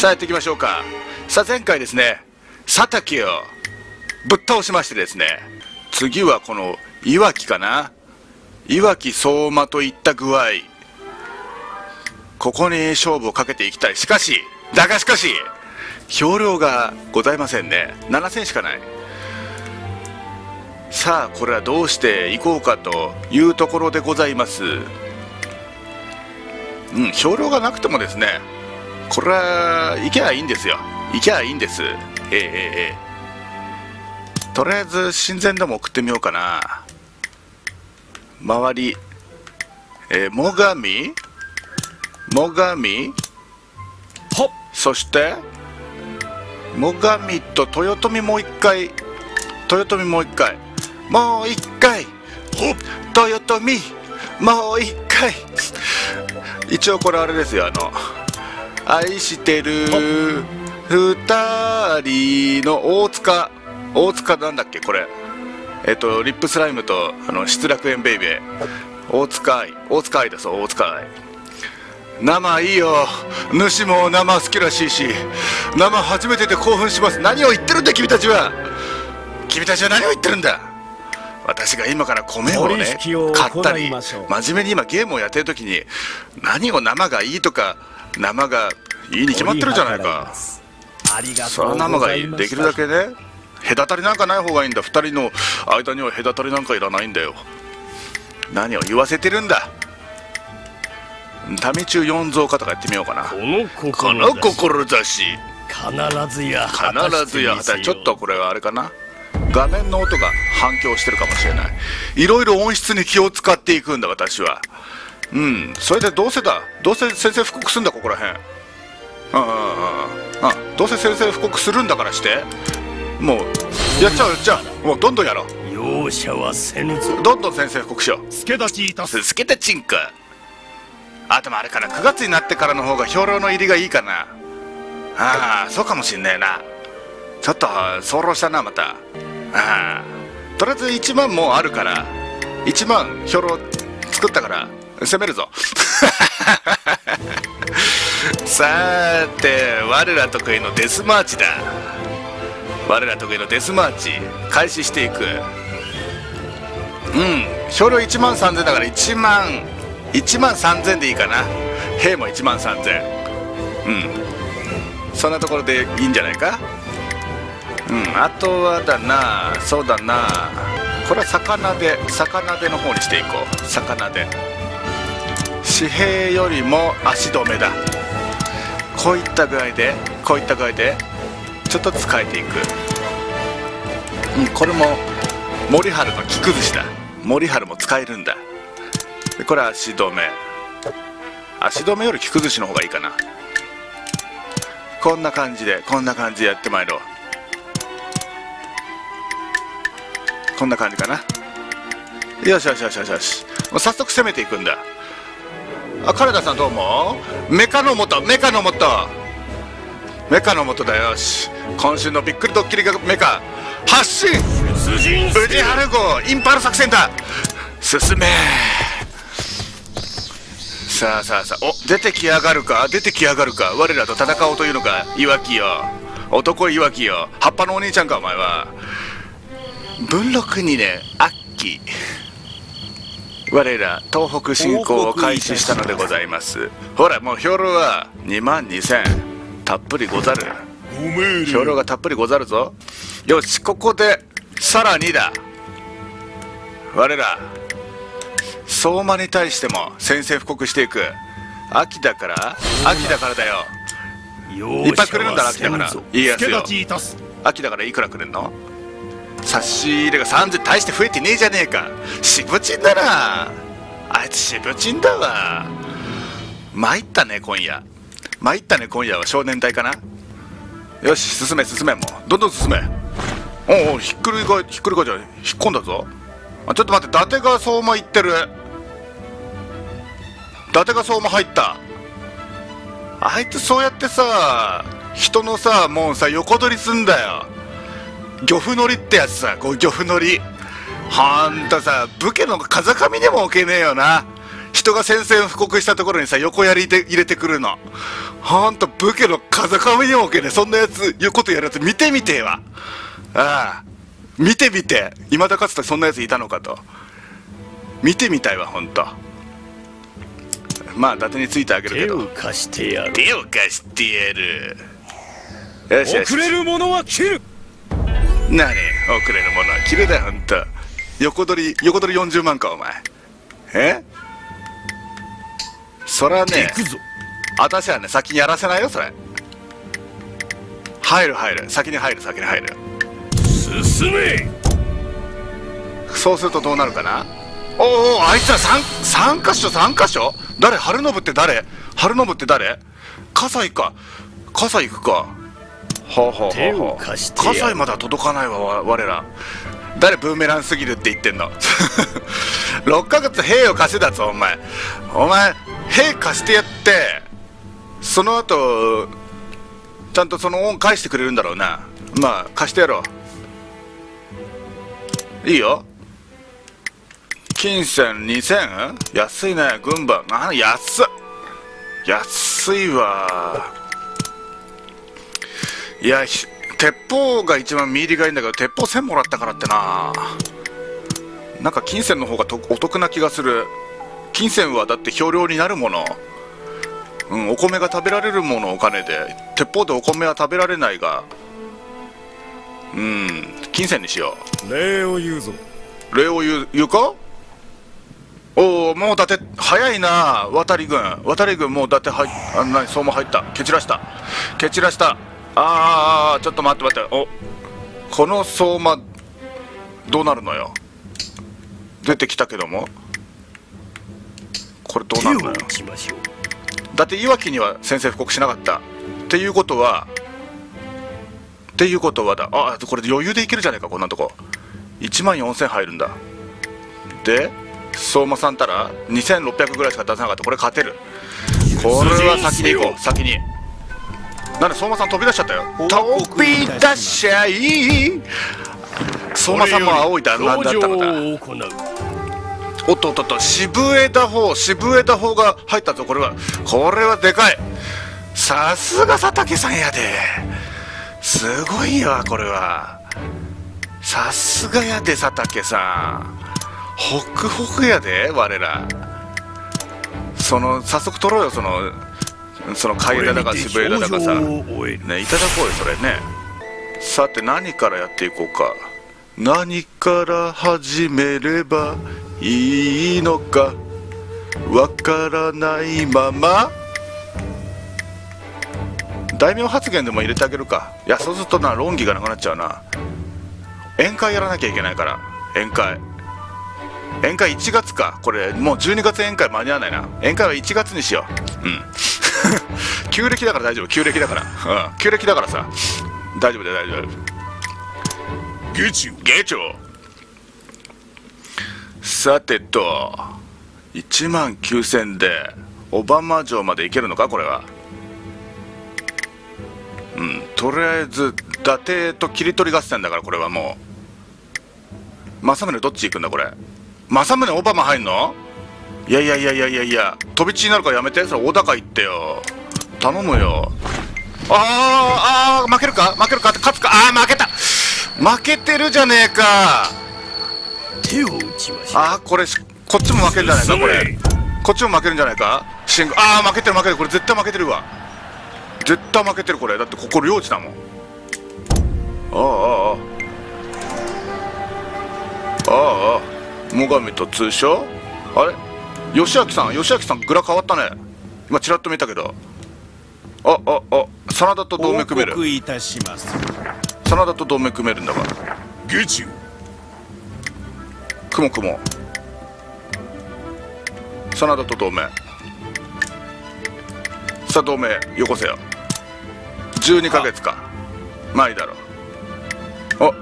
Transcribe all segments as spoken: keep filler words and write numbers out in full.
さあやっていきましょうか。さあ前回ですね、佐竹をぶっ倒しましてですね、次はこのいわきかな、いわき相馬といった具合、ここに勝負をかけていきたい。しかしだがしかし兵糧がございませんね。ななせんしかない。さあこれはどうしていこうかというところでございます。うん、兵糧がなくてもですね、これは行けばいいんですよ。行けばいいんです。ええええ、とりあえず神前でも送ってみようかな。周り、えー、最上最上ほっ、そして最上と豊臣もう一回、豊臣もう一回もう一回ほっ、豊臣もう一回一応これあれですよ、あの愛してるふたりの大塚、大塚なんだっけこれ、えっとリップスライムとあの失楽園ベイベー、大塚愛、大塚愛だそう、大塚愛。生いいよ、主も生好きらしいし、生初めてで興奮します。何を言ってるんだ君たちは、君たちは何を言ってるんだ。私が今から米をね買ったり、真面目に今ゲームをやってる時に何を生がいいとか、生がいいに決まってるじゃないか。それは生がいい、できるだけね隔たりなんかない方がいいんだ。ふたりの間には隔たりなんかいらないんだよ。何を言わせてるんだ。民中四蔵家とかやってみようかな。この志必ずや必ずや。ちょっとこれはあれかな、画面の音が反響してるかもしれない。いろいろ音質に気を使っていくんだ私は。うん、それでどうせだ、どうせ宣戦布告するんだここらへん。ああ、どうせ宣戦布告するんだからして、もうやっちゃうやっちゃう、もうどんどんやろう。容赦はせぬぞ。どんどん宣戦布告しよう。助太刀いたす。助太刀んか。あ、でもあれかな、くがつになってからの方が兵糧の入りがいいかな。ああ、そうかもしんねえな。ちょっと早漏したなまた。ああ、とりあえずいちまんもあるから、いちまん兵糧作ったから攻めるぞさーて我ら得意のデスマーチだ。我ら得意のデスマーチ開始していく。うん、兵糧いちまんさんぜんだからいちまんさんぜんでいいかな。兵もいちまんさんぜん、うん、そんなところでいいんじゃないか。うん、あとはだな、そうだな、これは魚で、魚での方にしていこう。魚で紙幣よりも足止めだ。こういった具合で、こういった具合でちょっと使えていく。うん、これも森春の木崩しだ。森春も使えるんだ。でこれは足止め、足止めより木崩しの方がいいかな。こんな感じで、こんな感じでやってまいろう。こんな感じかな。よしよしよしよしよし、もう早速攻めていくんだ。あ、金田さんどうも。メカの元、メカの元、メカの元だよ。し今週のびっくりドッキリがメカ発進、宇治原号インパール作戦だ、進め。さあさあさあ、お出てきやがるか、出てきやがるか、我らと戦おうというのかいわきよ、男いわきよ、葉っぱのお兄ちゃんかお前は。文禄にね、秋我ら東北侵攻を開始したのでございます。ほらもう兵糧はにまんにせんたっぷりござる。兵糧がたっぷりござるぞ。よし、ここでさらにだ、我ら相馬に対しても宣戦布告していく。秋だから、秋だからだよ。いっぱいくれるんだな、秋だから。いいやつよ、秋だから。いくらくれんの。差し入れがさんじゅう、大して増えてねえじゃねえか。しぶちんだなあいつ、しぶちんだわ。参ったね今夜、参ったね今夜は少年隊かな。よし、進め進め、もうどんどん進め。おお、ひっくり返、ひっくり返っちゃう、引っ込んだぞ。あ、ちょっと待って、伊達が相馬行ってる。伊達が相馬入った。あいつそうやってさ、人のさ、もうさ横取りすんだよ。漁夫乗りってやつさ、こう漁夫乗り、ほんとさ武家の風上にも置けねえよな。人が宣戦布告したところにさ横やりで入れてくるの、ほんと武家の風上にも置けねえそんなやつ言うことやるやつ見てみてえわ。ああ見てみて、いまだかつてそんなやついたのかと見てみたいわほんと。まあ伊達についてあげるけど手を貸してやる、手を貸してやる。よしよし、遅れるものは切る。何遅れるものは切るだよほんと。横取り横取りよんじゅうまんかお前。えそらね行くぞ。私はね先にやらせないよそれ。入る入る、先に入る先に入る。進め。そうするとどうなるかな。おうおう、あいつらさん箇所さん箇所。誰春信って誰春信って誰。葛西か、葛西行くか。ほうほうほうほう、葛西まだ届かないわ我ら。誰ブーメランすぎるって言ってんのろっかげつ兵を貸してたぞお前。お前兵貸してやって、その後ちゃんとその恩返してくれるんだろうな。まあ貸してやろう。いいよ金銭にせんえん。安いね軍馬。あ安っ安いわ。いや鉄砲が一番見入りがいいんだけど、鉄砲せんもらったからってな、なんか金銭の方がとお得な気がする。金銭はだって漂料になるもの、うん、お米が食べられるものお金で。鉄砲でお米は食べられないが、うん金銭にしよう。礼を言うぞ。礼を言う、言うか。おおもうだって早いな渡り軍。渡り軍もうだってはあんなにそうも入った。蹴散らした蹴散らした。ああちょっと待って待って、おこの相馬どうなるのよ。出てきたけどもこれどうなるのよ。だっていわきには宣戦布告しなかったっていうことはっていうことはだ、あこれ余裕でいけるじゃねえかこんなとこ。いちまんよんせん入るんだ。で相馬さんたらにせんろっぴゃくぐらいしか出せなかった。これ勝てる。これは先に行こう先に。なんで相馬さん飛び出しちゃったよ。飛び出しゃい。相馬さんも青いだなんだったのだ。おっとおっとっと、渋枝砲渋枝砲が入ったぞ。これはこれはでかい。さすが佐竹さんやで、すごいよこれは。さすがやで佐竹さん、ホクホクやで我ら。その早速取ろうよそのその海枝だか渋枝だかさ、ね、いただこうよそれね。さて何からやっていこうか。何から始めればいいのかわからないまま大名発言でも入れてあげるか。いやそうするとな論議がなくなっちゃうな。宴会やらなきゃいけないから。宴会宴会いちがつか。これもうじゅうにがつ宴会間に合わないな。宴会はいちがつにしよう。うん旧暦だから大丈夫、旧暦だから、うん、旧暦だからさ大丈夫だ大丈夫。月曜月曜。さてといちまんきゅうせんで小浜城まで行けるのかこれは。うんとりあえず伊達と切り取り合戦だからこれはもう。政宗どっち行くんだこれ。政宗小浜入んの。いやいやいやいやいやいや、飛び地になるからやめて。それ小高行ってよ頼むよ。あーあー負けるか負けるか勝つか。ああ負けた、負けてるじゃねえか。手を打ちましょう。ああこれこっちも負けるんじゃないかこれ。こっちも負けるんじゃないか信号。ああ負けてる負けてる、これ絶対負けてるわ絶対負けてるこれ。だってここ領地だもん。ああああああ最上と通称あれ義明さん、義明さんグラ変わったね今ちらっと見たけど。あああ真田と同盟組める。いたします真田と同盟組めるんだから。月曜雲雲真田と同盟。さあ同盟よこせよ。じゅうにかげつかまあいいだろう。あ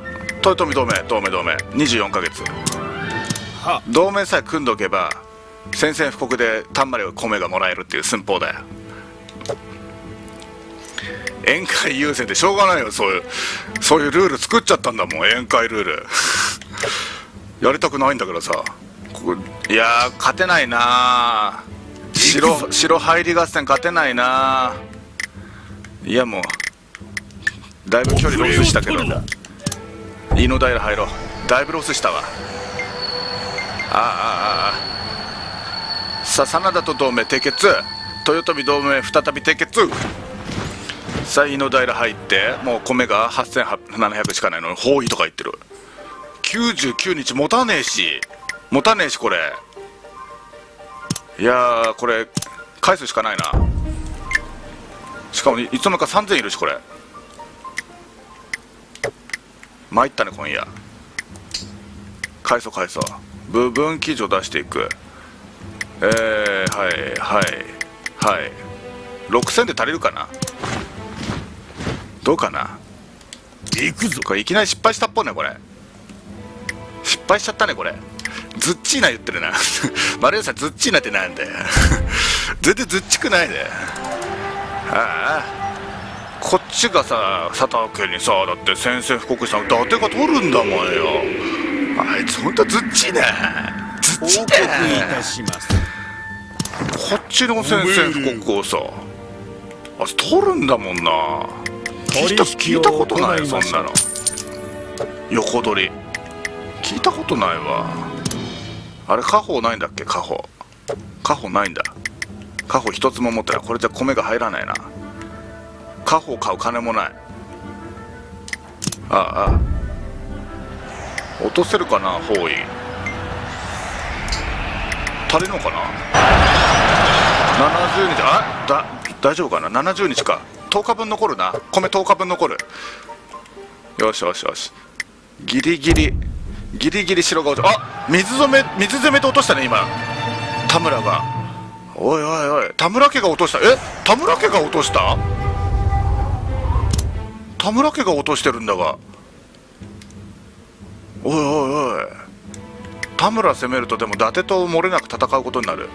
豊臣同盟同盟同盟にじゅうよんかげつ。同盟さえ組んどけば宣戦布告で丹波領米がもらえるっていう寸法だよ。宴会優先でしょうがないよ。そういうそういうルール作っちゃったんだもん宴会ルールやりたくないんだけどさ。ここいやー勝てないな。 城, 城入り合戦勝てないな。いやもうだいぶ距離ロスしたけど、井の平入ろう。だいぶロスしたわ。ああああ。さあ真田と同盟締結、豊臣同盟再び締結。さあ井の平入って、もう米がはっせんななひゃくしかないのに包囲とか言ってる。きゅうじゅうきゅうにち持たねえし持たねえしこれ、いやーこれ返すしかないな。しかもいつの間にかさんぜんいるし、これ参ったね。今夜返そう返そう。部分記事を出していく。えー、はいはいはい。ろくせんで足りるかな、どうかな。いくぞ。これいきなり失敗したっぽいね、これ失敗しちゃったねこれ。ズッチーナ言ってるなマリオさん、ズッチーナってなんだよ全然ズッチくないで。ああこっちがさ佐竹にさ、だって宣戦布告したの伊達が取るんだもんよ。あいつほんとズッチーナズッチーナ。こっちの宣戦布告をさあ取るんだもんな。聞いた聞いたことないよそんなの。横取り聞いたことないわ。あれ家宝ないんだっけ。家宝家宝ないんだ。家宝一つも持ってない。これじゃ米が入らないな。家宝買う金もない。ああああ落とせるかな。包囲足りんのかな。ななじゅうにち、あだ大丈夫かな。ななじゅうにちか。とおかぶん残るな。米とおかぶん残る。よしよしよし。ギリギリギリギリ白が落ち、あ水攻め水攻めで落としたね今田村が。おいおいおい、田村家が落とした。え田村家が落とした。田村家が落としてるんだが。おいおいおい、田村攻めるとでも伊達と漏れなく戦うことになる。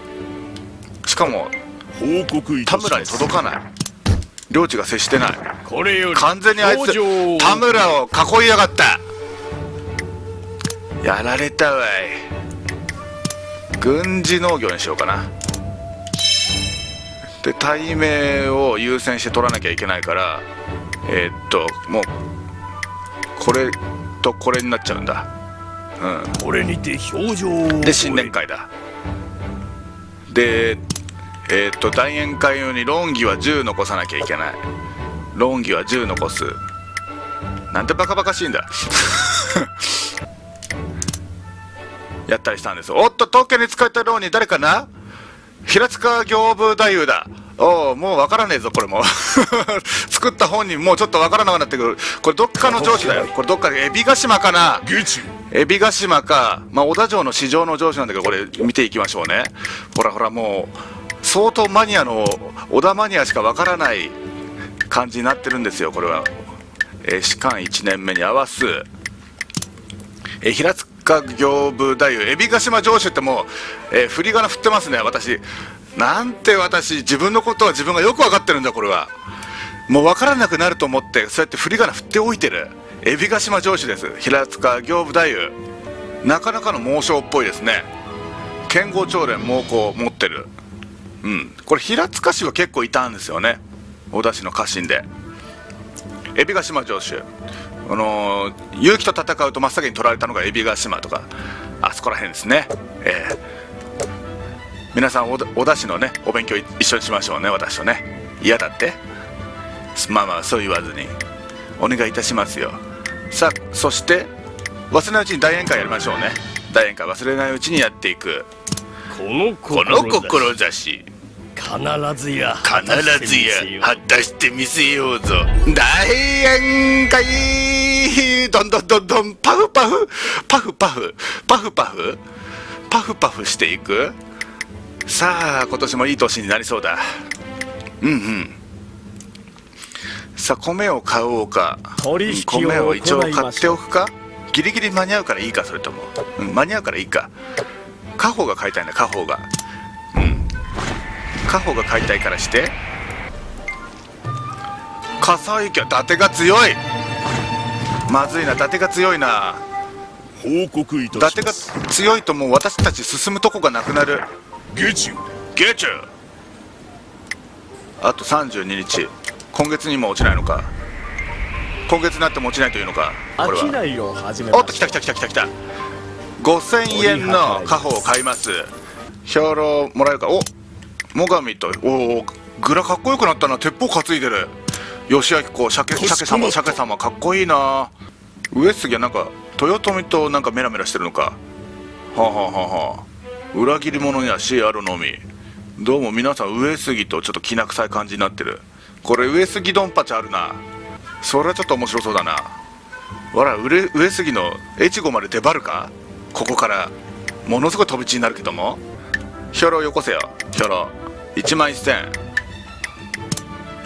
しかも田村に届かない。領地が接してない。これより完全にあいつ田村を囲いやがった。やられたわい。軍事農業にしようかな。で対名を優先して取らなきゃいけないから、えー、っともうこれとこれになっちゃうんだ。うんこれにて表情で新年会だ。でえー、っと大宴会用に論議はじゅう残さなきゃいけない。論議はじゅう残す。なんてバカバカしいんだやったりしたんです。おっと刀剣に使えたように誰かな。平塚行部太夫だ。おおもうわからねえぞこれも作った本人もうちょっとわからなくなってくる。これどっかの上司だよ。これどっかで海老ヶ島かな。海老ヶ島か、まあ、小田城の市場の上司なんだけど、これ見ていきましょうね。ほらほらもう相当マニアの織田マニアしかわからない感じになってるんですよこれは。えー、士官いちねんめに合わす、えー、平塚行部太夫海老ヶ島城主ってもう、えー、振り仮名振ってますね私。なんて私自分のことは自分がよく分かってるんだ。これはもう分からなくなると思ってそうやって振り仮名振っておいてる。海老ヶ島城主です平塚行部太夫。なかなかの猛将っぽいですね。剣豪長連猛攻持ってる。うんこれ平塚氏は結構いたんですよね小田氏の家臣で。海老ヶ島城主、あのー、結城と戦うと真っ先に取られたのが海老ヶ島とかあそこら辺ですね。えー、皆さん小田氏のねお勉強一緒にしましょうね私とね。嫌だってまあまあそう言わずにお願いいたしますよ。さあそして忘れないうちに大宴会やりましょうね。大宴会忘れないうちにやっていく。この志必ずや必ずや果たしてみせようぞ。大宴会どんどんどんどんパフパフパフパフパフパフパフパフしていく。さあ今年もいい年になりそうだ。うんうんさあ米を買おうか。米を一応買っておくか。ギリギリ間に合うからいいか。それとも、うん、間に合うからいいか。家宝が買いたいんだ家宝が。家宝が買いたいからして笠井家は伊達が強い。まずいな伊達が強いな。報告いたします。伊達が強いともう私たち進むとこがなくなる。ゲチュゲチュあとさんじゅうににち今月にも落ちないのか、今月になっても落ちないというのか。これはおっと来た来た来た来た来た。ごせんえんの家宝を買います。兵糧もらえるか。お最上とおおグラかっこよくなったな。鉄砲担いでる義明子、鮭様、鮭様かっこいいな。上杉はなんか豊臣となんかメラメラしてるのか。はあ、はあはあ、裏切り者には死あるのみ。どうも皆さん上杉とちょっときな臭い感じになってる。これ上杉ドンパチあるな。それはちょっと面白そうだな。わら上杉の越後まで出張るか。ここからものすごい飛び地になるけども。兵糧よこせよ兵糧。いちまんせん。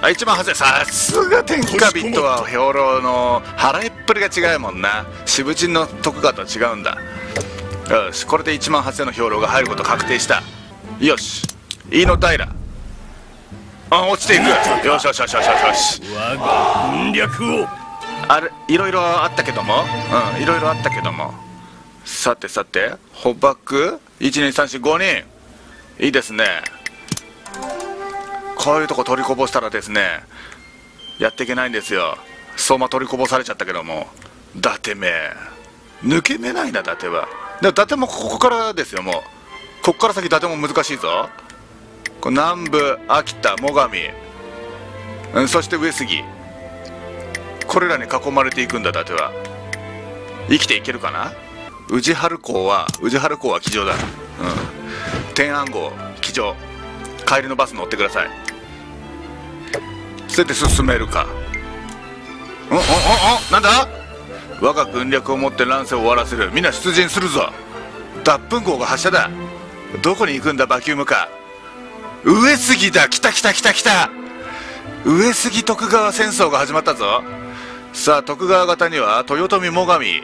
あいちまんはっせん。さすが天下人は兵糧の腹いっぷりが違うもんな。渋人の徳川とは違うんだ。よしこれでいちまんはっせんの兵糧が入ること確定した。よし飯の平、あ落ちていく。よしよしよしよしよし。あれいろいろあったけども、うんいろいろあったけども、さてさて捕獲いちにさんしごにんいいですね。こういうとこ取りこぼしたらですねやっていけないんですよ。相馬取りこぼされちゃったけども、伊達め抜け目ないな。伊達はでも伊達もここからですよ。もうここから先伊達も難しいぞ。これ南部、秋田、最上、うん、そして上杉、これらに囲まれていくんだ。伊達は生きていけるかな。宇治春公は宇治春公は騎乗だ、うん、天安号騎乗。帰りのバス乗ってください。それで進めるか。おおおおなんだ。我が軍略をもって乱世を終わらせる。みんな出陣するぞ。脱糞号が発射だ。どこに行くんだバキュームか。上杉だ。来た来た来た来た。上杉徳川戦争が始まったぞ。さあ徳川方には豊臣最上、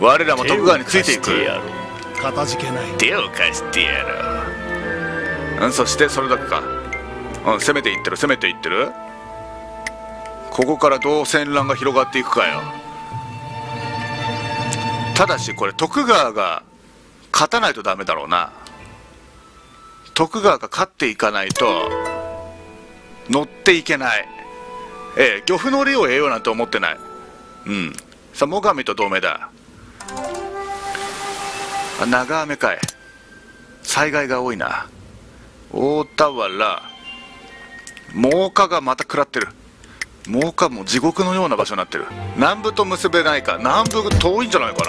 我らも徳川についていく。手を貸してやる、うん、そしてそれだけか、うん、攻めていってる攻めていってる。ここからどう戦乱が広がっていくかよ。ただしこれ徳川が勝たないとダメだろうな。徳川が勝っていかないと乗っていけない。ええ漁夫の利を得ようなんて思ってない。うんさあ最上と同盟だ。あ長雨かい。災害が多いな。大田原真岡がまた食らってる。真岡も地獄のような場所になってる。南部と結べないか。南部遠いんじゃないか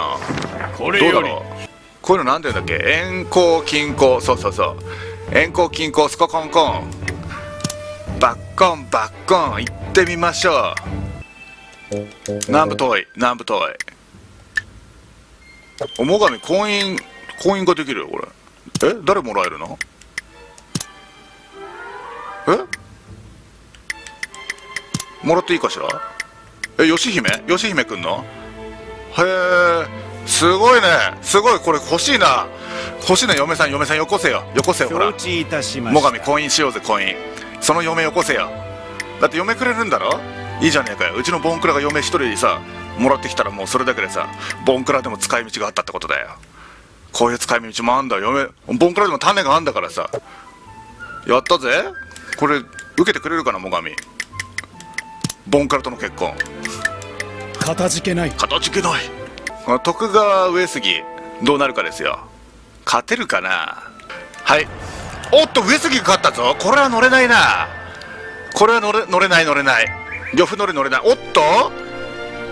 な。これよりどうだろう。こういうのなんていうんだっけ。遠行近行、そうそうそう遠行近行スココンコンバッコンバッコン行ってみましょう。南部遠い南部遠い。お最上婚姻婚姻ができるよこれ。え誰もらえるの。えもらっていいかしら。え義姫義姫くんの。へえすごいね。すごいこれ欲しいな欲しいな。嫁さん嫁さんよこせよよこせよ。ほら最上婚姻しようぜ婚姻。その嫁よこせよ。だって嫁くれるんだろ。いいじゃねえかよ。うちのボンクラが嫁一人でさもらってきたらもうそれだけでさボンクラでも使い道があったってことだよ。こういう使い道もあんだ嫁ボンクラでも種があんだからさやったぜ。これ受けてくれるかな最上。ボンクラとの結婚かたじけないかたじけない。徳川上杉どうなるかですよ。勝てるかな。はいおっと上杉が勝ったぞ。これは乗れないな。これは乗れ、乗れない乗れない。漁夫乗れ乗れない。おっと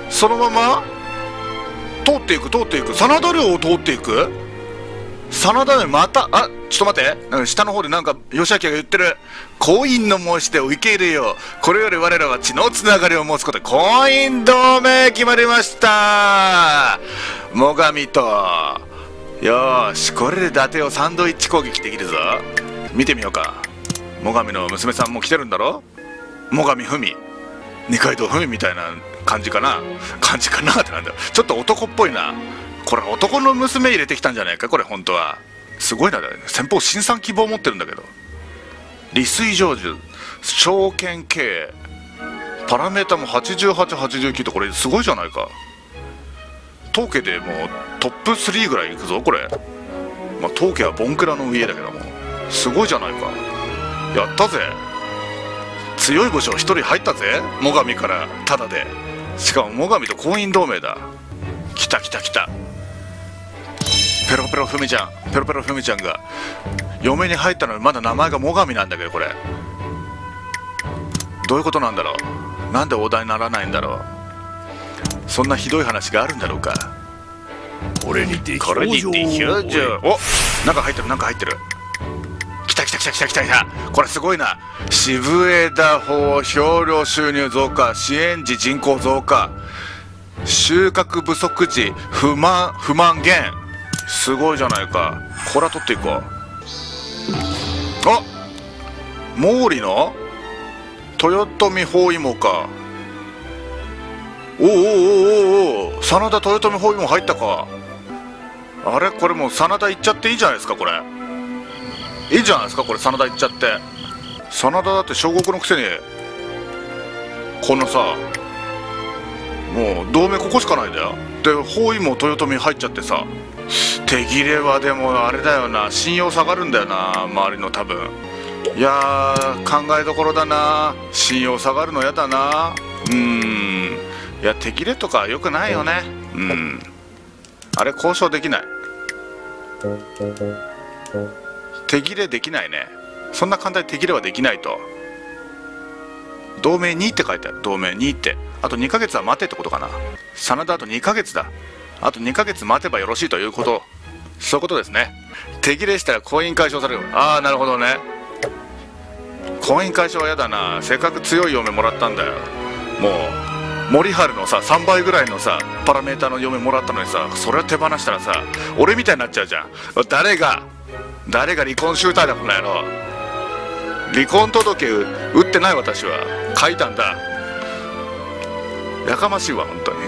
そのまま通っていく通っていく真田領を通っていく。真田領またあちょっと待って下の方でなんか義明が言ってる。婚姻の申し出を受け入れよう。これより我らは血のつながりを持つこと。婚姻同盟決まりました。最上とよーしこれで伊達をサンドイッチ攻撃できるぞ。見てみようか。最上の娘さんも来てるんだろ。最上文二階堂文みたいな感じかな感じかなってなんだ。ちょっと男っぽいな。これ男の娘入れてきたんじゃないかこれ本当は。すごいな先方新参希望持ってるんだけど。利水成就証券経営パラメータもはちじゅうはち、はちじゅうきゅうとこれすごいじゃないか。当家でもうトップスリーぐらいいくぞこれ。まあ当家はボンクラの家だけどもすごいじゃないか。やったぜ。強い武将ひとり入ったぜ、最上からタダで。しかも最上と婚姻同盟だ。来た来た来た。ペロペロふみちゃん、ペロペロふみちゃんが嫁に入ったのにまだ名前が最上なんだけど、これどういうことなんだろう。なんでお題にならないんだろう。そんなひどい話があるんだろうか。これにて表情、お、なんか入ってる、なんか入ってる。来た来た来た来た来た来た。これすごいな。渋枝法、評量収入増加、支援時人口増加、収穫不足時不満不満減。すごいじゃないか。これは取っていこう。あ、毛利の豊臣包囲網か。おおおおおお、真田豊臣包囲網入ったか。あれ、これもう真田行っちゃっていいじゃないですか。これいいじゃないですか。これ真田行っちゃって、真田だって小国のくせにこのさ、もう同盟ここしかないんだよ。で包囲網豊臣入っちゃってさ、手切れはでもあれだよな、信用下がるんだよな、周りの多分。いやー、考えどころだな。信用下がるのやだな。うーん、いや手切れとかよくないよね。うん、あれ交渉できない、手切れできないね。そんな簡単に手切れはできないと。同盟にって書いてある。同盟にって、あとにかげつは待てってことかな。真田あとにかげつだ。あとにかげつ待てばよろしいということ、そういうことですね。手切れしたら婚姻解消される。ああ、なるほどね。婚姻解消はやだな。せっかく強い嫁もらったんだよ。もう森春のささんばいぐらいのさパラメーターの嫁もらったのにさ、それを手放したらさ俺みたいになっちゃうじゃん。誰が誰が離婚集体だこの野郎。離婚届打ってない私は書いたんだ。やかましいわ本当に。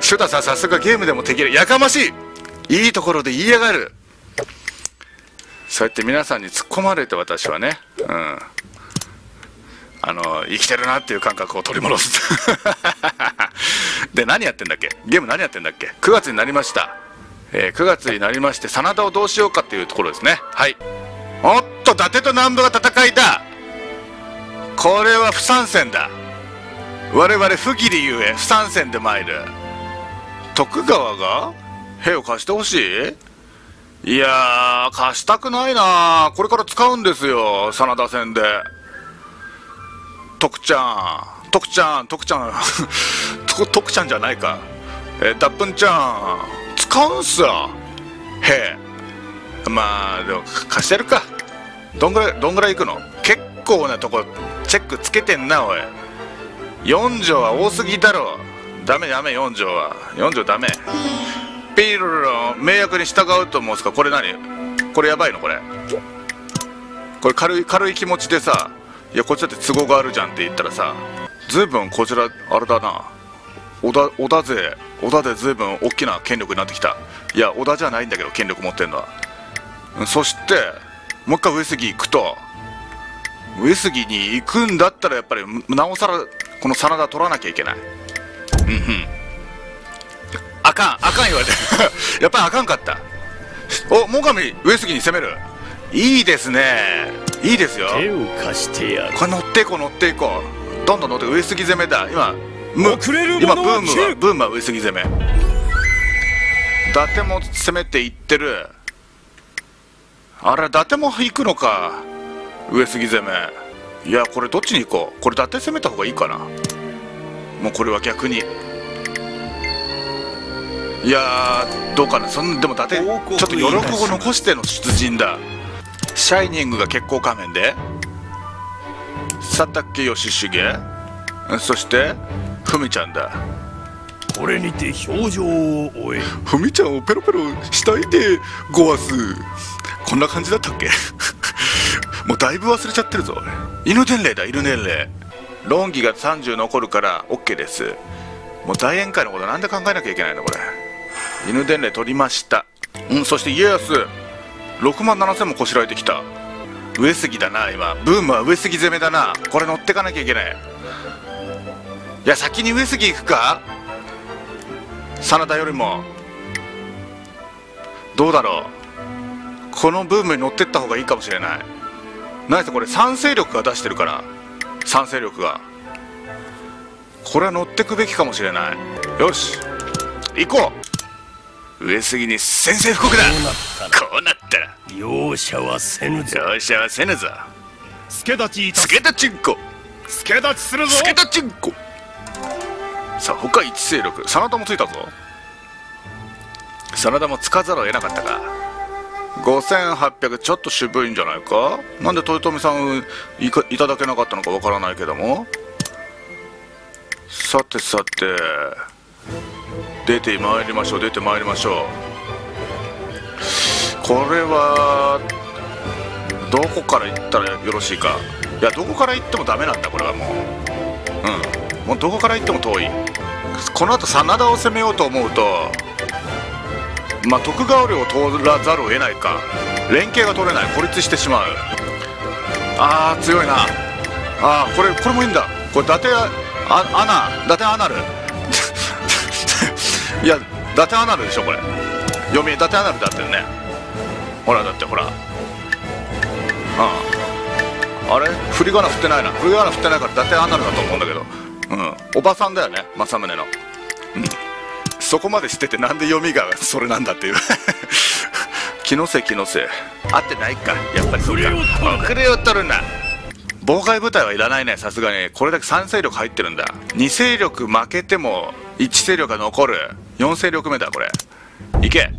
シュタさん、さすがゲームでも手切れ。やかましい、いいところで言いやがる。そうやって皆さんに突っ込まれて私はね、うん、あの生きてるなっていう感覚を取り戻すで何やってんだっけ、ゲーム何やってんだっけ。くがつになりました、えー、くがつになりまして、真田をどうしようかっていうところですね。はい。おっと、伊達と南部が戦いだ。これは不参戦だ。我々不義理ゆえ不参戦で参る。徳川が兵を貸してほしい。いやー、貸したくないな。これから使うんですよ、真田戦で。徳ちゃん、徳ちゃん、徳ちゃん徳ちゃんじゃないか、えー、ダップンちゃん使うんすよ。へえ、まあでも貸してるか。どんぐらいどんぐらいいくの。結構なとこチェックつけてんなおい。よん条は多すぎだろ。ダメダメ、よん条はよん条ダメ。ピルロン、名約に従うと思うんですか。これ何、これやばいの。これこれ軽い軽い気持ちでさ、いやこっちだって都合があるじゃんって言ったらさ、随分こちらあれだな、織田織田勢織田勢随分大きな権力になってきた。いや織田じゃないんだけど権力持ってんのは。そしてもう一回上杉行くと、上杉に行くんだったらやっぱりなおさらこの真田取らなきゃいけない。うんうん、あかんあかん言われてやっぱりあかんかった。お、最上上杉に攻める。いいですね、いいですよ。手を貸してやる。これ乗っていこう乗っていこう、どんどん乗って。上杉攻めだ今。遅れるものは今ブームはブームは上杉攻め。伊達も攻めていってる。あれ伊達も行くのか、上杉攻め。いやこれどっちに行こう。これ伊達攻めた方がいいかな。もうこれは逆に、いやーどうかな。そんでも伊達ちょっと余力を残しての出陣だ。シャイニングが血行仮面で佐竹義重、そしてふみちゃんだ。これにて表情を終え、ふみちゃんをペロペロしたいでごわす。こんな感じだったっけもうだいぶ忘れちゃってるぞ。犬伝令だ、犬伝令。論議がさんじゅう残るから OK です。もう大宴会のことなんで考えなきゃいけないのこれ。犬伝令取りました。うん、そして家康ろくまんななせんもこしらえてきた。上杉だな今。ブームは上杉攻めだな。これ乗ってかなきゃいけない。いや先に上杉行くか、真田よりも。どうだろう、このブームに乗ってった方がいいかもしれない。何せこれ賛成力が出してるから、賛成力が、これは乗ってくべきかもしれない。よし行こう。上杉に宣戦布告だ。こうなったら容赦はせぬぞ。容赦はせぬぞ。助太刀いたす。助太刀んこ。助太刀するぞ。助太刀んこ。さあ他一勢力、真田もついたぞ。真田もつかざるを得なかったか。ごせんはっぴゃく、ちょっと渋いんじゃないか。なんで豊臣さん い, かいただけなかったのかわからないけども。さてさて出てまいりましょう、出てまいりましょう。これはどこから行ったらよろしいか。いやどこから行ってもダメなんだこれはもう。うんもうどこから行っても遠い。このあと真田を攻めようと思うと、まあ、徳川領を通らざるを得ないか。連携が取れない、孤立してしまう。あー強いなあ。ーこれこれもいいんだ。これ伊達あアナ、伊達アナルいや伊達アナルでしょこれ。読み伊達アナルだってね。ほらだってほら、うん、あれ振り仮名振ってないな。振り仮名振ってないから伊達アナルだと思うんだけど、うん、おばさんだよね政宗の、うんそこまでしててなんで読みがそれなんだっていう気のせい気のせい合ってないかやっぱり。そうか遅れを取るな。妨害部隊はいらないねさすがに。これだけさん勢力入ってるんだ。に勢力負けてもいち勢力が残る。よん勢力目だこれ。いけ。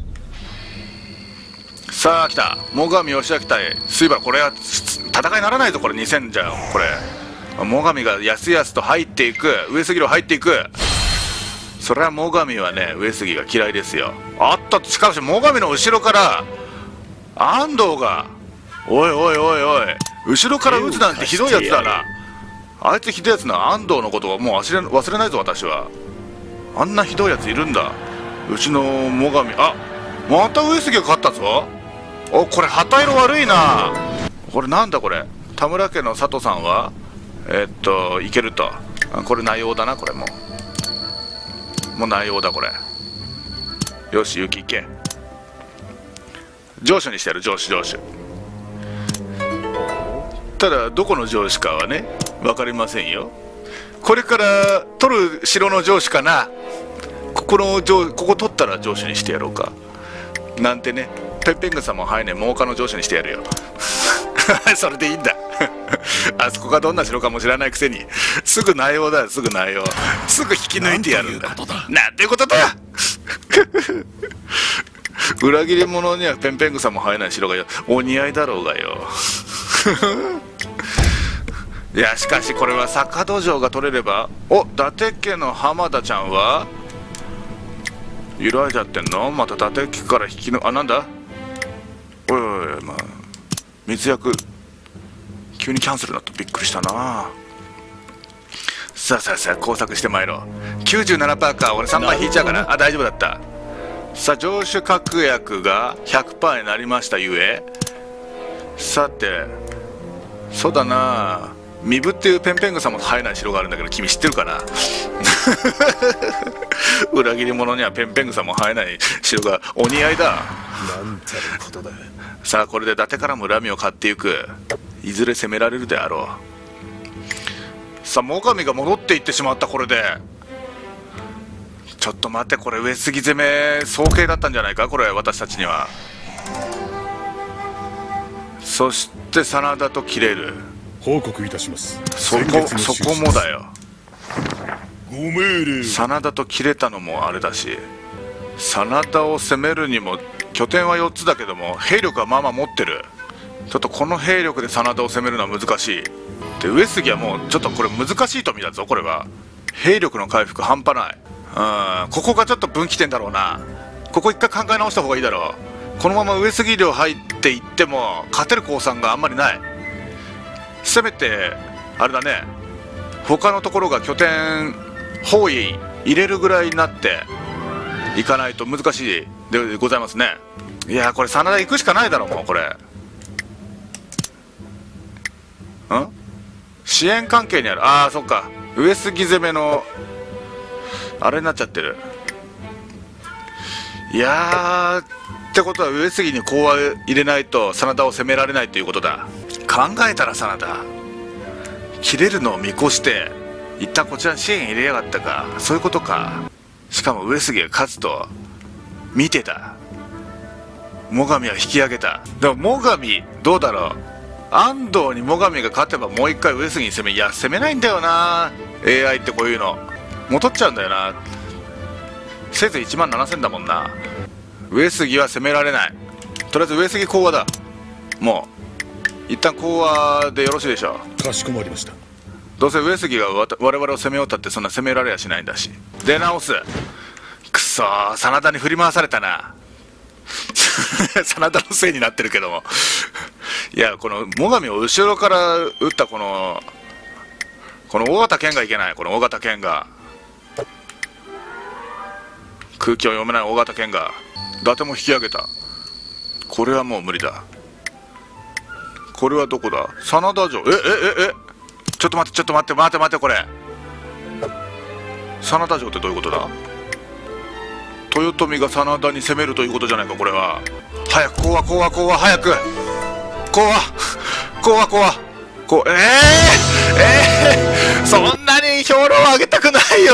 さあ来た最上義明対水原。これは戦いならないぞこれ。にせんじゃんこれ。最上がやすやすと入っていく。上杉領入っていく。それは最上はね上杉が嫌いですよ。あったしかし最上の後ろから安藤がおいおいおいおい後ろから撃つなんてひどいやつだな。あいつひどいやつな。安藤のことはもう忘れ、忘れないぞ私は。あんなひどいやついるんだうちの最上。あまた上杉が勝ったぞ。おこれ旗色悪いなこれ。なんだこれ。田村家の佐藤さんはえっといけると。これ内容だなこれも。もう内容だこれ。よし雪いけ。上司にしてやる上司上司。ただどこの上司かはね分かりませんよ。これから取る城の上司かな。ここの上ここ取ったら上司にしてやろうかなんてね。ペンペングさんもはいねもうかの上司にしてやるよそれでいいんだあそこがどんな城かも知らないくせにすぐ内容だすぐ内容すぐ引き抜いてやるんだ。なんてことだ裏切り者にはペンペングサも生えない城がよお似合いだろうがよいやしかしこれは坂戸城が取れればお伊達家の浜田ちゃんは揺らいじゃってんの。また伊達家から引き抜あなんだおいおいおいまあ密約急にキャンセルだとびっくりしたな。さあさあさあ工作してまいろう。 きゅうじゅうななパーセント か俺さんばい引いちゃうから。あ大丈夫だった。さあ城主確約が ひゃくパーセント になりましたゆえ。さてそうだなミブっていうペンペングさんも生えない城があるんだけど君知ってるかな裏切り者にはペンペングさんも生えない城がお似合いだ。なんてことだ。さあこれで伊達からも恨みを買っていく。いずれ攻められるであろう。さあ最上が戻っていってしまった。これでちょっと待って、これ上杉攻め早計だったんじゃないかこれ私たちには。そして真田と切れる。報告いたします。そこそこもだよ。ご命令。真田と切れたのもあれだし、真田を攻めるにも拠点はよっつだけども兵力はまあまあ持ってる。ちょっとこの兵力で真田を攻めるのは難しい。で上杉はもうちょっとこれ難しいと見たぞ。これは兵力の回復半端ない。うんここがちょっと分岐点だろうな。ここ一回考え直した方がいいだろう。このまま上杉領入っていっても勝てる公算があんまりない。せめてあれだね他のところが拠点包囲入れるぐらいになっていかないと難しいでございますね。いやーこれ真田行くしかないだろうもうこれ。ん支援関係にある。ああそっか上杉攻めのあれになっちゃってる。いやーってことは上杉にこうは入れないと真田を攻められないということだ。考えたら真田切れるのを見越して一旦こちらに支援入れやがったか、そういうことか。しかも上杉が勝つと見てた、最上は引き上げた。でも最上どうだろう、安藤に最上が勝てばもう一回上杉に攻め、いや攻めないんだよな、 エーアイ ってこういうの戻っちゃうんだよな。せいぜいいちまんななせんだもんな。上杉は攻められない。とりあえず上杉講和だ。もう一旦講和でよろしいでしょう。かしこまりました。どうせ上杉がわ我々を攻めようったってそんな攻められやしないんだし。出直す。くそー、真田に振り回されたな。真田のせいになってるけどもいやこの最上を後ろから打ったこのこの大型剣がいけない。この大型剣が空気を読めない。大型剣が伊達も引き上げた。これはもう無理だ。これはどこだ、真田城。ええええ、ちょっと待ってちょっと待って待って待って、これ真田城ってどういうことだ。豊臣が真田に攻めるということじゃないか。これは早く講和講和講和早く講和講和講和講和、ええええ、そんなに評論を上げたくないよ。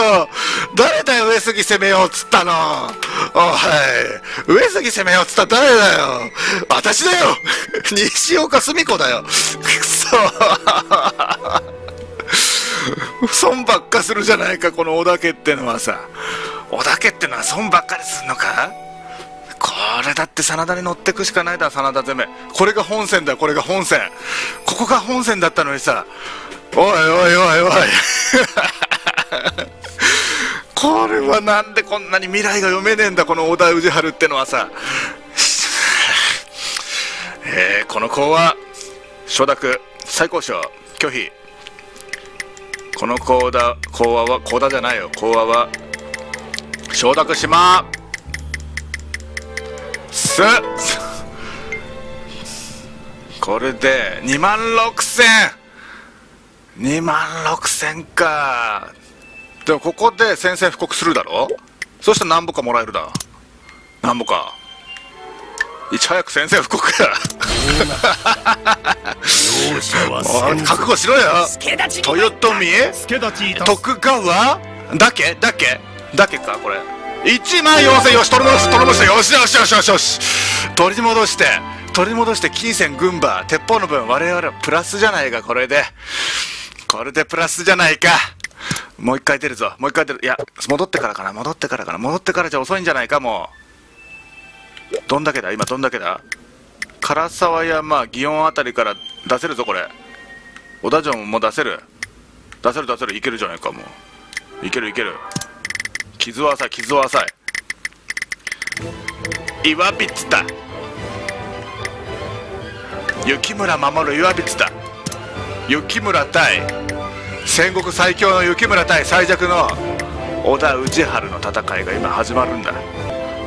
誰だよ上杉攻めようっつったの。おい上杉攻めようっつった誰だよ、私だよ西岡澄子だよ。くそ損ばっかするじゃないかこの織田家ってのはさ。織田家ってのは損ばっかりすんのか。これだって真田に乗ってくしかないだろ、真田攻め。これが本線だ、これが本線、ここが本線だったのにさ。おいおいおいおいこれはなんでこんなに未来が読めねえんだこの織田氏春ってのはさえー、この講和承諾最高賞拒否。この講和講和は講和じゃないよ、講和は承諾しまーす。これでにまんろくせん にまんろくせんか。でもここで宣戦布告するだろ。そしたらなんぼかもらえるだ、なんぼか。いち早く宣戦布告や覚悟しろよ豊臣徳川だけだけだけか。これいちまんよんせんよし取り戻す取り戻してよしよしよしよしよし取り戻して取り戻して金銭軍馬鉄砲の分我々はプラスじゃないか。これでこれでプラスじゃないか。もう一回出るぞ、もう一回出る。いや戻ってからかな、戻ってからかな、戻ってからじゃ遅いんじゃないか。もうどんだけだ今どんだけだ。唐沢山祇園あたりから出せるぞこれ。小田城も出せる出せる出せる、いけるじゃないか。もういけるいける。傷は浅い傷は浅い。岩火っつった、雪村守る岩火っつった。雪村対戦国最強の雪村対最弱の織田氏春の戦いが今始まるんだ。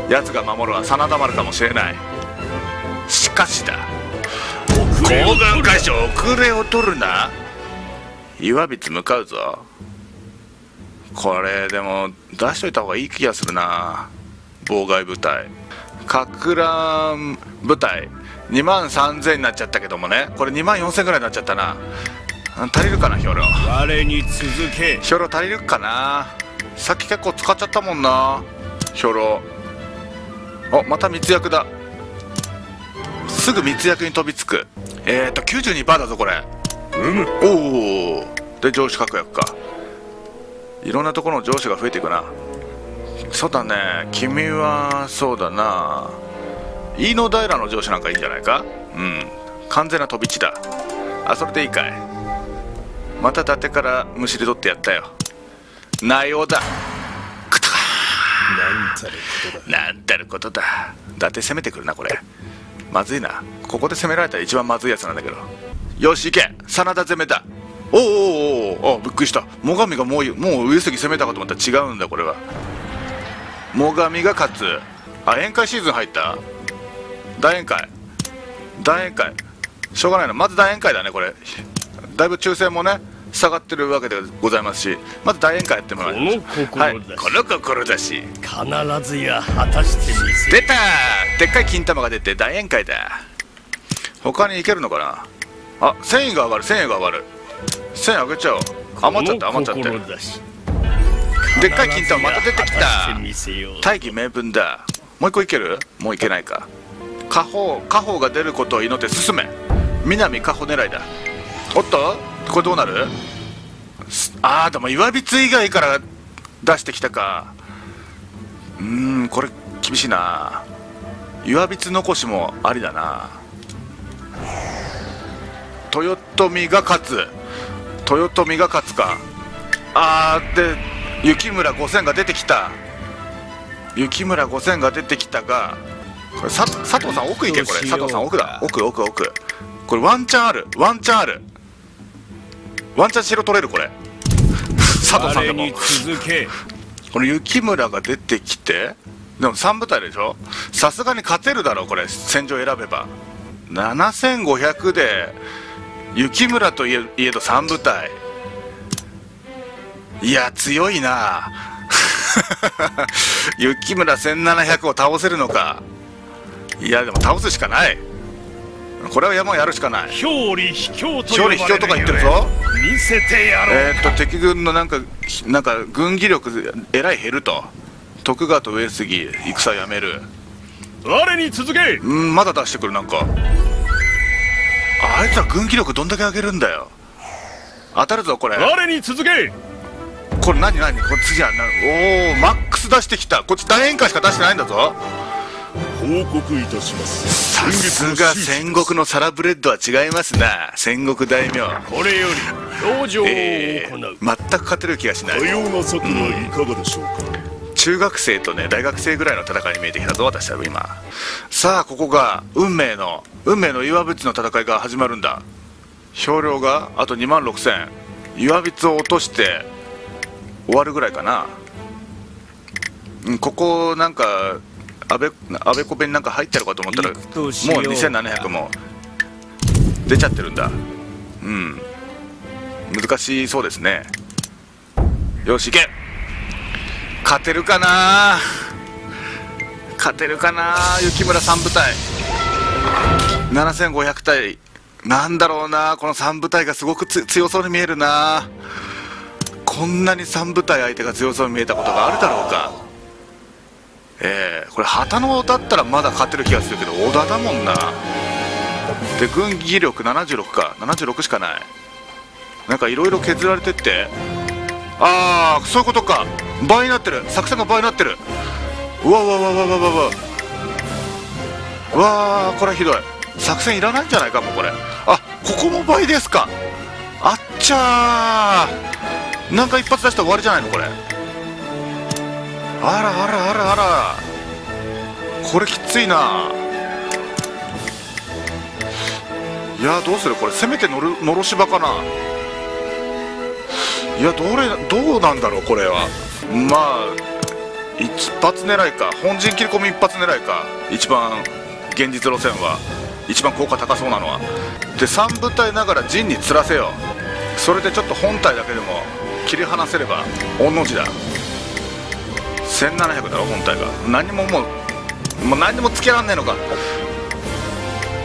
奴が守るは真田丸かもしれない。しかしだ後軍開始遅れを取るな。岩火向かうぞ。これでも出しといた方がいい気がするな。妨害部隊かく乱部隊にまんさんぜんになっちゃったけどもね、これにまんよんせんぐらいになっちゃったな。足りるかな兵糧、我に続け兵糧足りるかな。さっき結構使っちゃったもんな兵糧。おまた密約だ、すぐ密約に飛びつく。えっと きゅうじゅうにパーセント だぞこれ、うん、おおで上司確約か。いろんなところの上司が増えていくな。そうだね君はそうだな、飯野平の上司なんかいいんじゃないか。うん完全な飛び地だ。あそれでいいかい。また伊達からむしり取ってやったよ。内容だくたーなんたることだ。伊達攻めてくるなこれまずいな。ここで攻められたら一番まずいやつなんだけど。よし行け真田攻めだ。おーおーおお、あびっくりした。最上がもうもう上杉攻めたかと思ったら違うんだこれは。最上が勝つ。あ宴会シーズン入った、大宴会大宴会しょうがないな。まず大宴会だねこれ。だいぶ抽選もね下がってるわけでございますし、まず大宴会やってもらいましょう。はいこの志必ずや果たしてみせる。出たー、でっかい金玉が出て大宴会だ。他に行けるのかなあ。繊維が上がる繊維が上がるせんえんあげちゃおう。余っちゃって余っちゃって。でっかい金玉また出てきた。大義名分だ。もう一個いける？もういけないか。家宝家宝が出ることを祈って進め。南家宝狙いだ。おっとこれどうなる？ああでも岩びつ以外から出してきたか。うーんこれ厳しいな。岩びつ残しもありだな。豊臣が勝つ。豊臣が勝つか。あーで雪村ごせんが出てきた。雪村ごせんが出てきたが、これ佐藤さん奥行け。これ佐藤さん奥だ。奥奥奥。これワンチャンある。ワンチャンある。ワンチャン白取れる。これ佐藤さんでもこれ雪村が出てきて、でもさん部隊でしょ。さすがに勝てるだろうこれ。戦場選べばななせんごひゃくで雪村といえどさん部隊。いや強いな雪村せんななひゃくを倒せるのか。いやでも倒すしかない。これは山をやるしかない。表裏卑怯と表裏卑怯とか言ってるぞ。見せてやろう。えーっと敵軍のなんかなんか軍技力えらい減ると。徳川と上杉戦やめる。我に続け。うん、まだ出してくる。なんかあいつら軍技力どんだけ上げるんだよ。当たるぞこれ。我に続け。これ何何これ次は何。おおマックス出してきた。こっち大変化しか出してないんだぞ。報告いたします。さすが戦国のサラブレッドは違いますな。戦国大名。これより表情を行う、えー、全く勝てる気がしない。多様な策はいかがでしょうか。うん、中学生とね大学生ぐらいの戦いに見えてきたぞ私は今。さあここが運命の運命の岩淵の戦いが始まるんだ。少量があとにまんろくせん。岩淵を落として終わるぐらいかな。うん、ここなんかあべこべになんか入ってるかと思ったらもうにせんななひゃくも出ちゃってるんだ。うん難しそうですね。よしいけ。勝てるかな勝てるかな。雪村さん部隊ななせんごひゃく体なんだろうな。このさん部隊がすごくつ強そうに見えるな。こんなにさん部隊相手が強そうに見えたことがあるだろうか。えー、これ旗のだったらまだ勝てる気がするけど織田だもんな。で軍技力ななじゅうろくか。ななじゅうろくしかない。なんかいろいろ削られてって。ああそういうことか。倍になってる。作戦が倍になってる。うわうわうわうわうわうわうわーこれひどい。作戦いらないんじゃないかもうこれ。あここも倍ですか。あっちゃーなんか一発出したら終わりじゃないのこれ。あらあらあらあらこれきついな。いやどうするこれ。せめてのるのろし場かな。いやどれどうなんだろうこれは。まあ一発狙いか。本陣切り込み一発狙いか。一番現実路線は一番効果高そうなのは。でさん部隊ながら陣につらせよう。それでちょっと本体だけでも切り離せれば御の字だ。せんななひゃくだろ本体が。何ももうもう何もつけらんねえのか。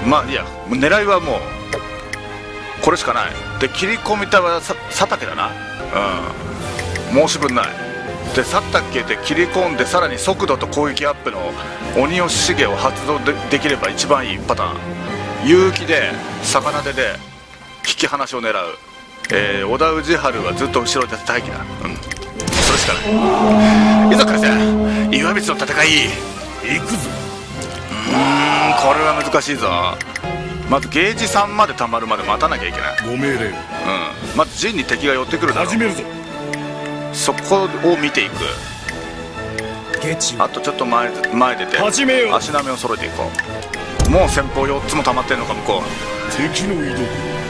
まあいいや狙いはもうこれしかない。で切り込み隊はさ佐竹だな。うん申し分ない。で佐竹で切り込んでさらに速度と攻撃アップの鬼吉重を発動 で, できれば一番いいパターン。勇気で魚手で引き離しを狙う。えー、織田氏春はずっと後ろに立て待機だ。うんそれしかない。いざからせ岩道の戦い行くぞ。うーんこれは難しいぞ。まずゲージさんまでたまるまで待たなきゃいけない。ご命令。うんまず陣に敵が寄ってくるだろう。始めるぞ。そこを見ていく。あとちょっと前、前出て足並みを揃えていこう。もう先方よっつもたまってんのか向こう。敵の威力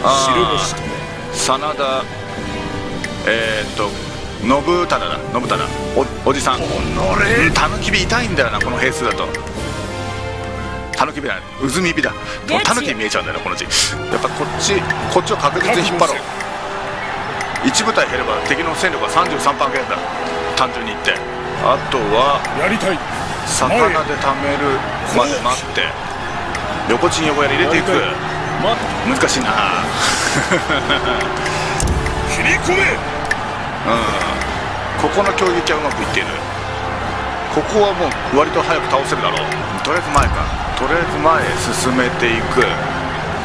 ああ真田えー、っと信忠だ信忠 お, おじさんたぬき火痛いんだよなこの兵数だと。たぬき火だうずみ火だ。たぬきに見えちゃうんだよなこの字。やっぱこっちこっちを確実に引っ張ろう。いち部隊減れば敵の戦力は さんじゅうさんパーセント 減るんだ単純に言って。あとは魚でためるまで待って横陣横やり入れていく。難しいな切り込め。うん、ここの攻撃はうまくいっている。ここはもう割と早く倒せるだろう。とりあえず前か、とりあえず前へ進めていく。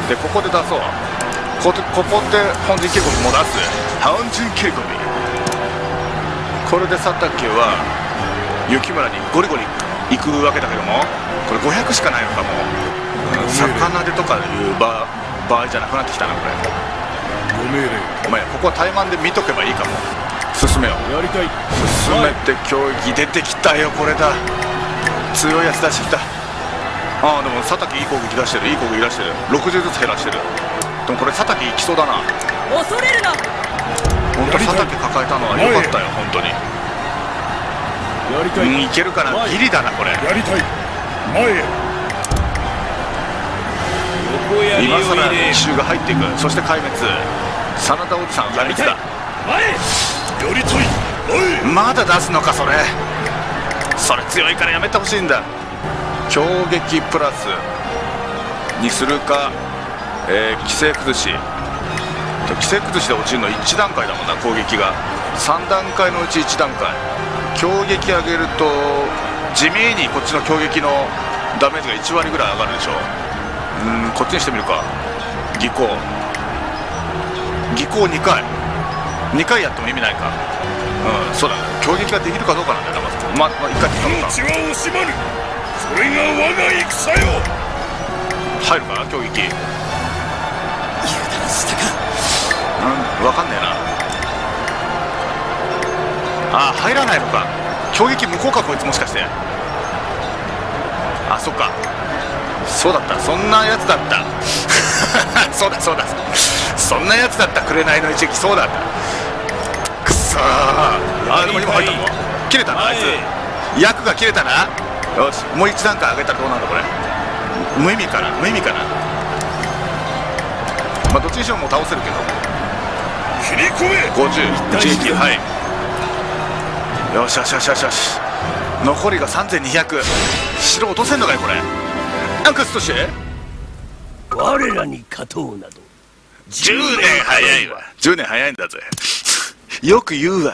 でここで出そう。ここで本陣警告も出す。本陣警告、これで佐竹は雪村にゴリゴリ行くわけだけども、これごひゃくしかないのかも。うん、魚でとかいう場合じゃなくなってきたなこれ。ご命令。お前ここは怠慢で見とけばいいかも。進めよ、やりたい。進めて競技出てきたよ。これだ、強いやつ出してきた。ああでも佐竹いい攻撃出してる、いい攻撃出してる。ろくじゅうずつ減らしてる。でもこれ佐竹いきそうだな。恐れるな。本当に佐竹抱えたのは良かったよ。本当にやりたい。うん、いけるかな。ギリだなこれ。やりたい。前へ。今さら奇襲が入っていく。そして壊滅。真田おじさんがみっつだ。前よりとい、おい、まだ出すのかそれ。それ強いからやめてほしいんだ。強撃プラスにするか、えー、規制崩し。規制崩しで落ちるのいち段階だもんな。攻撃がさん段階のうちいち段階。強撃上げると地味にこっちの攻撃のダメージがいち割ぐらい上がるでしょう。うん、こっちにしてみるか。技巧技巧にかい、にかいやっても意味ないか。うん、そうだ、攻撃ができるかどうかなんだよな。まず、まあ、いっかい使うか。血は惜しまぬ。それが我が戦よ。入るかな、攻撃。油断したか。うん、わかんねえな。あ、入らないのか。攻撃向こうか、こいつもしかして。あ、そっか。そうだった、そんなやつだった。そうだ、そうだ。そんなやつだった、紅の一撃、そうだった。くそー。あでも今入ったの。切れたなあいつ。役が切れたな。よし、もう一段階上げたらどうなんだこれ。無意味かな、無意味かな。まあどっちにしろもう倒せるけど。切り込め。ごじゅう一撃、はい。よしよしよしよしよし。残りがさんぜんにひゃく。城落とせんのかいこれ。なんか少し。我らに勝とうなど。じゅうねん早いわ。じゅうねん早いんだぜ。よく言うわ、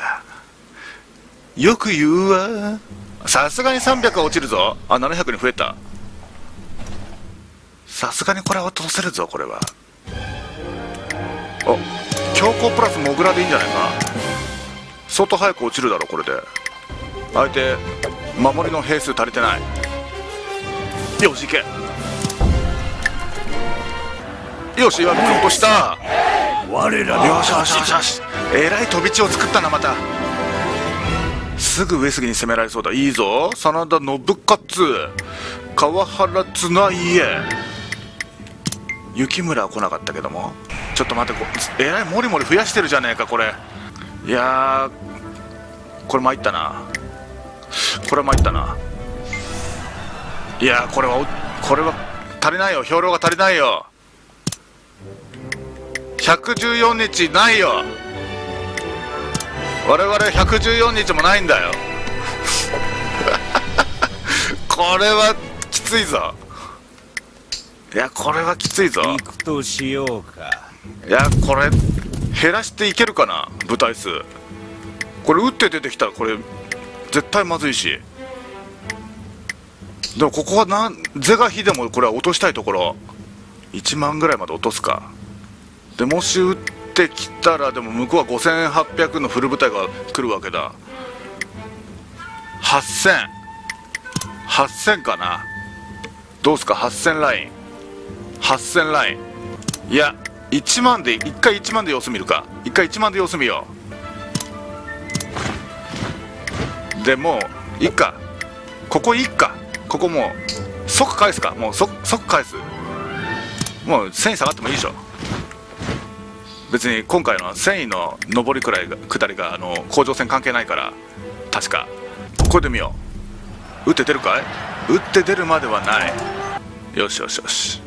よく言うわ。さすがにさんびゃくは落ちるぞ。あ、ななひゃくに増えた。さすがにこれは落とせるぞ。これはあ、強行プラスモグラでいいんじゃないかな。相当早く落ちるだろうこれで。相手守りの兵数足りてない。よしいけ。よし岩見君落とした。我らよしよしよしよし。えらい飛び地を作ったな。またすぐ上杉に攻められそうだ。いいぞ真田信勝。川原綱家。雪村は来なかったけども。ちょっと待って、えらいもりもり増やしてるじゃねえかこれ。いやーこれ参ったな、これ参ったな。いやーこれはこれは足りないよ。兵糧が足りないよ。ひゃくじゅうよっかないよ。我々ひゃくじゅうよっかもないんだよ。これはきついぞ。いやこれはきついぞ。行くとしようか。いやこれ減らしていけるかな部隊数。これ打って出てきたらこれ絶対まずいし。でもここはなん是が非でもこれは落としたいところ。いちまんぐらいまで落とすか。でもし打ってきたらでも向こうはごせんはっぴゃくのフル部隊が来るわけだ。はっせんはっせんかな。どうすかはっせんライン、はっせんライン。いやいちまんでいっかいいちまんで様子見るか。いっかいいちまんで様子見よう。でもういっか、ここいっか。ここもう即返すか。もう 即, 即返す。もうせん下がってもいいでしょ別に。今回の繊維の上りくらいが下りがあの甲状腺関係ないから確か。これで見よう。打って出るかい。打って出るまではない。よしよしよし。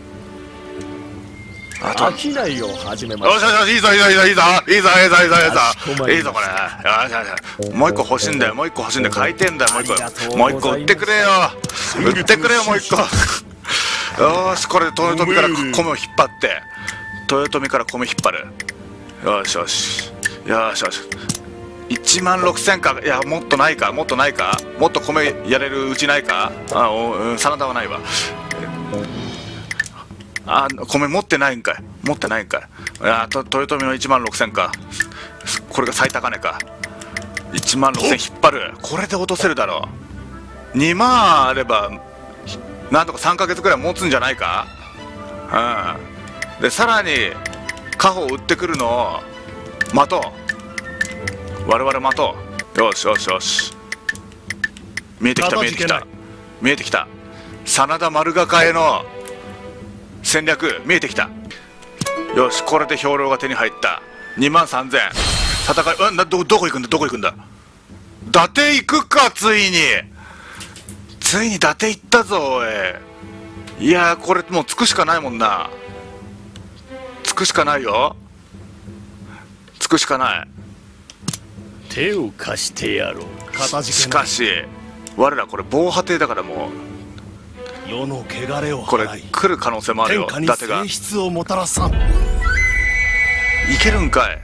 あと商いを始めます。よしよし、いいぞいいぞいいぞいいぞいいぞいいぞいいぞいいぞいいぞこれ。よしよし、もう一個欲しいんだよ。もう一個欲しいんだよ。買いてんだよ。もう一個もう一個売ってくれよ。売ってくれよもう一個。よしこれ豊臣から米を引っ張って、豊臣から米引っ張る。よしよし。よしよし、いちまんろくせんか、いやもっとないか、もっとないか、もっと米やれるうちないか。あお、うん、真田はないわ。あ米持ってないんかい、持ってないんかい。あと豊臣のいちまんろくせんか、これが最高値か。いちまんろくせん引っ張る、これで落とせるだろう。にまんあればなんとかさんかげつくらい持つんじゃないか。うん、でさらに家宝を売ってくるのを待とう、我々待とう。よしよしよし、見えてきた見えてきた見えてきた、真田丸がかへの戦略見えてきた。よし、これで兵糧が手に入った。にまんさんぜん、戦い、うん、な ど, どこ行くんだどこ行くんだ。伊達行くか、ついについに伊達行ったぞおい。いやーこれもうつくしかないもんな、つくしかないよ、つくしかない。手を貸してやろう。しかし我らこれ防波堤だからもう世の汚れをこれ来る可能性もあるよ。伊達がいけるんかい。伊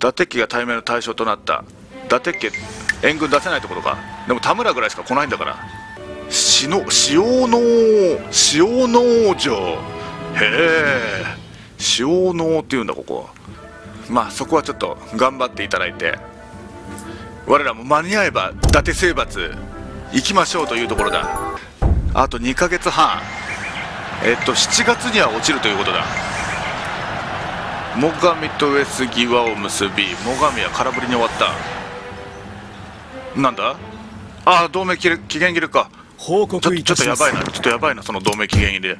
達家が対面の対象となった。伊達家援軍出せないってことか。でも田村ぐらいしか来ないんだから。塩能塩能城、へえ塩能っていうんだここ。まあそこはちょっと頑張っていただいて、我らも間に合えば伊達征伐行きましょうというところだ。あとにかげつはん、えっとしちがつには落ちるということだ。最上と上杉輪を結び、最上は空振りに終わった。なんだああ同盟期限切れか。報告いたします。ちょっとやばいな、ちょっとやばいな、その同盟期限切れ。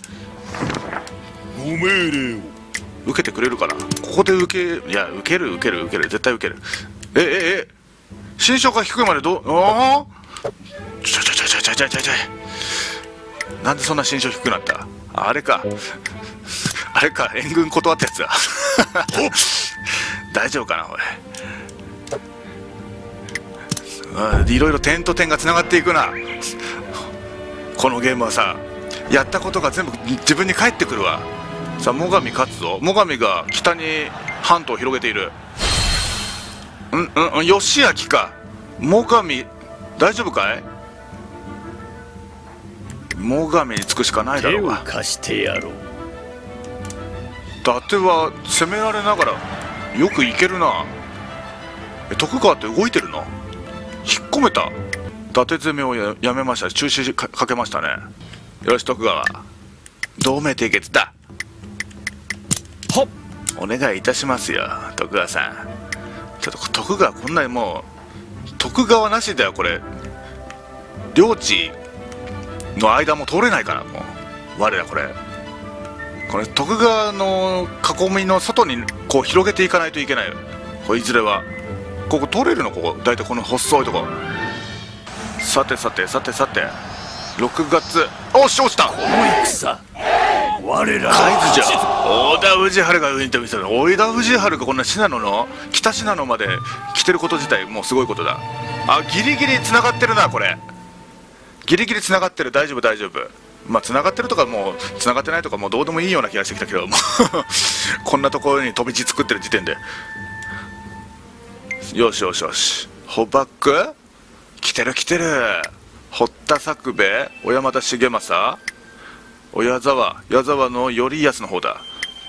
ご命令を受けてくれるかなここで。受けいや受ける受ける受ける、絶対受ける。えええ新章が低いまでどう、ああちょちょちょちょちょちょちょちょ、なんでそんな新章低くなった。あれかあれか、援軍断ったやつだ大丈夫かなおい。いろいろ点と点がつながっていくなこのゲームはさ、やったことが全部自分に返ってくるわ。さあ最上勝つぞ。最上が北に半島を広げている。うんうんうん、義明か。最上大丈夫かい。最上につくしかないだろうが。手を貸してやろう。伊達は攻められながらよくいけるな。徳川って動いてるな、引っ込めた。伊達攻めを や, やめました。中止 か, かけましたね。よし徳川同盟締結だ。はっ、お願いいたしますよ徳川さん。ちょっと徳川こんなにもう徳川なしではこれ領地の間も通れないから、もう我らこれこれ徳川の囲みの外にこう広げていかないといけない。これいずれはここ通れるの、ここ大体この細いとこ。さてさてさてさてろくがつ、おっし落ちた。この戦我ら海津じゃ。織田氏春が運転見せる。織田氏春がこんな信濃の北信濃まで来てること自体もうすごいことだ。あギリギリつながってるな、これギリギリつながってる、大丈夫大丈夫。まあつながってるとかもうつながってないとかもうどうでもいいような気がしてきたけどもこんなところに飛び地作ってる時点で。よしよしよし、捕縛来てる来てる。堀田作兵衛、小山田重政、矢沢矢沢の頼康の方だ。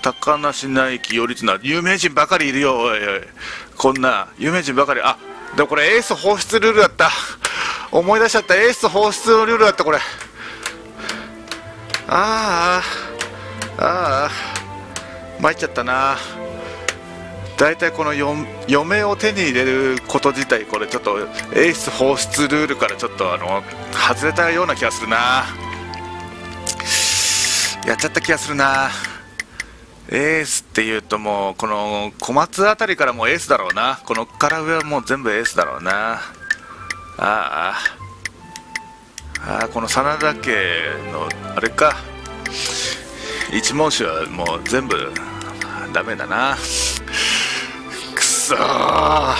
高梨内輝頼綱、有名人ばかりいるよおいおい。こんな有名人ばかり。あでもこれエース放出ルールだった思い出しちゃった。エース放出のルールだったこれ。ああああ参っちゃったな。大体この嫁を手に入れること自体これちょっとエース放出ルールからちょっとあの外れたような気がするな。やっちゃった気がするな。エースっていうともうこの小松あたりからもうエースだろうな。このから上はもう全部エースだろうな。ああああこの真田家のあれか一文字はもう全部ダメだな。くそー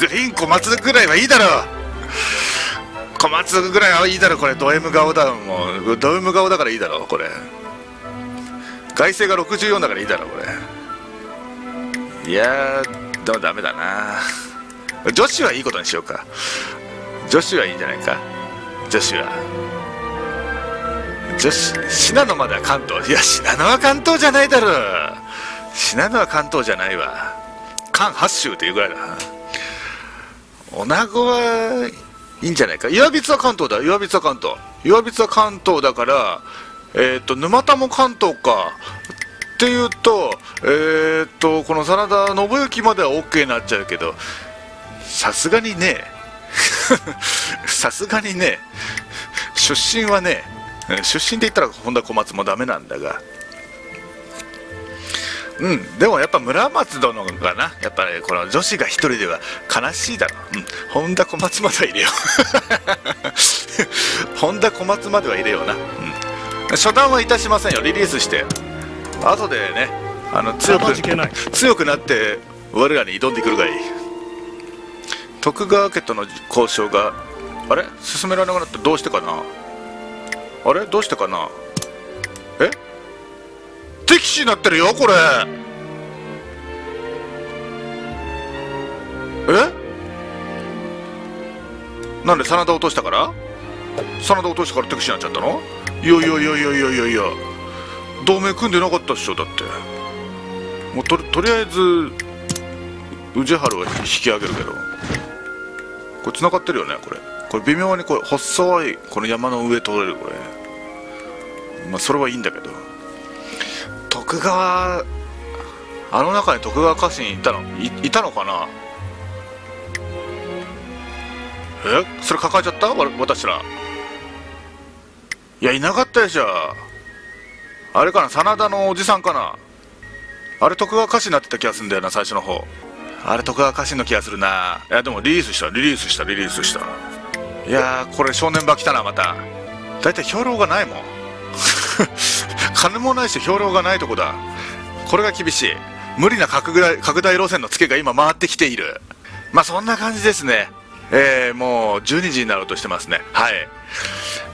グリーン小松ぐらいはいいだろう、小松ぐらいはいいだろう。これド M 顔だもうド M 顔だからいいだろう。これ外勢がろくじゅうよんだからいいだろうこれ。いやー、でもダメだな。女子はいいことにしようか。女子はいいんじゃないか。女子は女子、信濃までは関東。いや、信濃は関東じゃないだろう。信濃は関東じゃないわ。関八州というぐらいだな。女子はいいんじゃないか。岩櫃は関東だ。岩櫃は関東。岩櫃は関東だから、えっと、沼田も関東か。っていうと、えー、っと、この真田信之までは OK になっちゃうけど、さすがにね、さすがにね、出身はね、出身で言ったら本田小松もダメなんだが、うん、でもやっぱ村松殿がな、やっぱり、ね、この女子が一人では悲しいだろう、うん、本田小松までは入れよう、本田小松までは入れような、うん、初段はいたしませんよ、リリースして。後でね、あの強く強くなって我らに挑んでくるがいい。徳川家との交渉があれ進められなくなった。どうしてかな。あれどうしてかな。え敵視になってるよこれ。えなんで真田落としたから、真田落としたから敵視になっちゃったの。いやいやいやいやいやいやいや、同盟組んでなかったっしょ。だってもう と, とりあえず宇治原は引き上げるけど、これつながってるよね。これこれ微妙にこれ細いこの山の上通れる。これまあそれはいいんだけど、徳川あの中に徳川家臣いたの い, いたのかな。えそれ抱えちゃったわ私ら。いやいなかったでしょ。あれかな、真田のおじさんかな。あれ徳川家臣になってた気がするんだよな、最初の方。あれ徳川家臣の気がするな。いやでもリリースしたリリースしたリリースした。いやーこれ正念場来たな。まただいたい兵糧がないもん金もないし兵糧がないとこだ。これが厳しい。無理な拡大拡大路線のツケが今回ってきている。まあそんな感じですね。えー、もうじゅうにじになろうとしてますね。はい、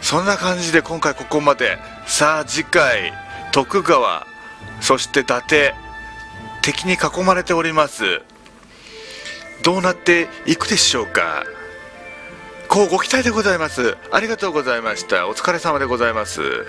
そんな感じで今回ここまで。さあ次回徳川、そして伊達、敵に囲まれております。どうなっていくでしょうか。こうご期待でございます。ありがとうございました。お疲れ様でございます。